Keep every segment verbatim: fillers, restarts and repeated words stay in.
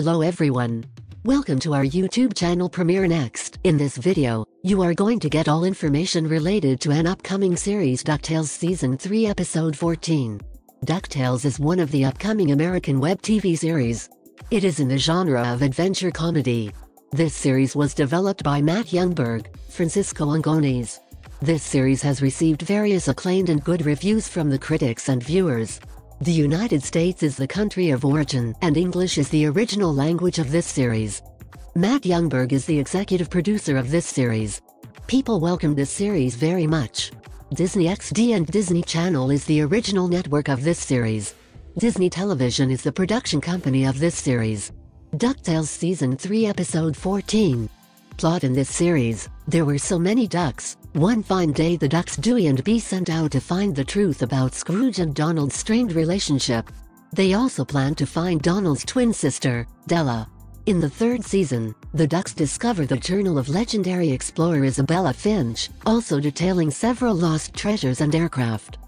Hello everyone. Welcome to our YouTube channel Premiere Next. In this video, you are going to get all information related to an upcoming series DuckTales Season three Episode fourteen. DuckTales is one of the upcoming American web T V series. It is in the genre of adventure comedy. This series was developed by Matt Youngberg, Francisco Angones. This series has received various acclaimed and good reviews from the critics and viewers. The United States is the country of origin, and English is the original language of this series. Matt Youngberg is the executive producer of this series. People welcome this series very much. Disney X D and Disney Channel is the original network of this series. Disney Television is the production company of this series. DuckTales Season three Episode fourteen. Plot in this series, there were so many ducks. One fine day the ducks Dewey and Imdb sent out to find the truth about Scrooge and Donald's strained relationship. They also planned to find Donald's twin sister, Della. In the third season, the ducks discover the journal of legendary explorer Isabella Finch, also detailing several lost treasures and aircraft.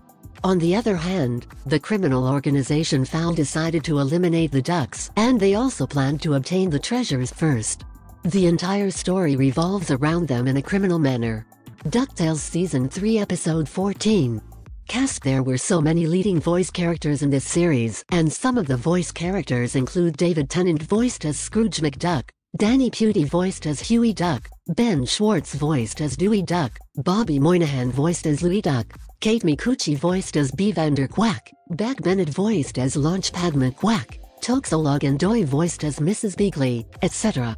On the other hand, the criminal organization Foul decided to eliminate the ducks, and they also planned to obtain the treasures first. The entire story revolves around them in a criminal manner. DuckTales Season three Episode fourteen. Cast. There were so many leading voice characters in this series, and some of the voice characters include David Tennant voiced as Scrooge McDuck, Danny Pudi voiced as Huey Duck, Ben Schwartz voiced as Dewey Duck, Bobby Moynihan voiced as Louie Duck, Kate Micucci voiced as Bevander Quack, Beck Bennett voiced as Launchpad McQuack, Toxolog and Dewey voiced as Missus Beagley, et cetera.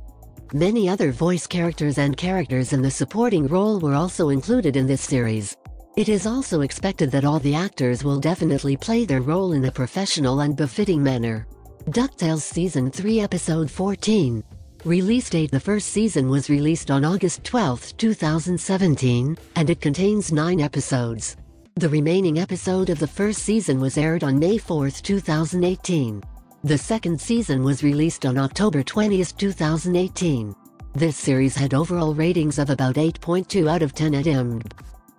Many other voice characters and characters in the supporting role were also included in this series. It is also expected that all the actors will definitely play their role in a professional and befitting manner. DuckTales Season three Episode fourteen. Release date. The first season was released on August twelfth, two thousand seventeen, and it contains nine episodes. The remaining episode of the first season was aired on May fourth, two thousand eighteen. The second season was released on October twentieth, two thousand eighteen. This series had overall ratings of about eight point two out of ten at Imdb.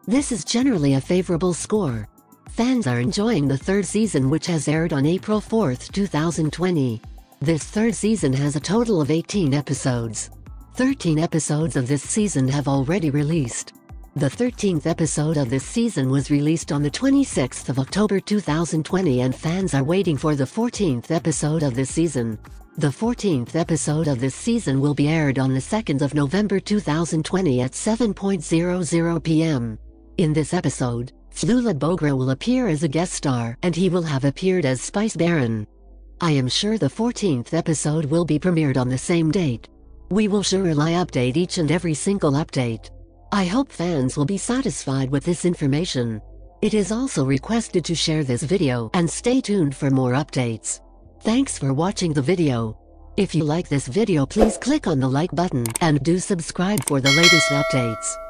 This is generally a favorable score. Fans are enjoying the third season, which has aired on April fourth, two thousand twenty. This third season has a total of eighteen episodes. thirteen episodes of this season have already released. The thirteenth episode of this season was released on the twenty-sixth of October two thousand twenty, and fans are waiting for the fourteenth episode of this season. The fourteenth episode of this season will be aired on the second of November two thousand twenty at seven p m In this episode, Flula Bogra will appear as a guest star, and he will have appeared as Spice Baron. I am sure the fourteenth episode will be premiered on the same date. We will surely update each and every single update. I hope fans will be satisfied with this information. It is also requested to share this video and stay tuned for more updates. Thanks for watching the video. If you like this video, please click on the like button and do subscribe for the latest updates.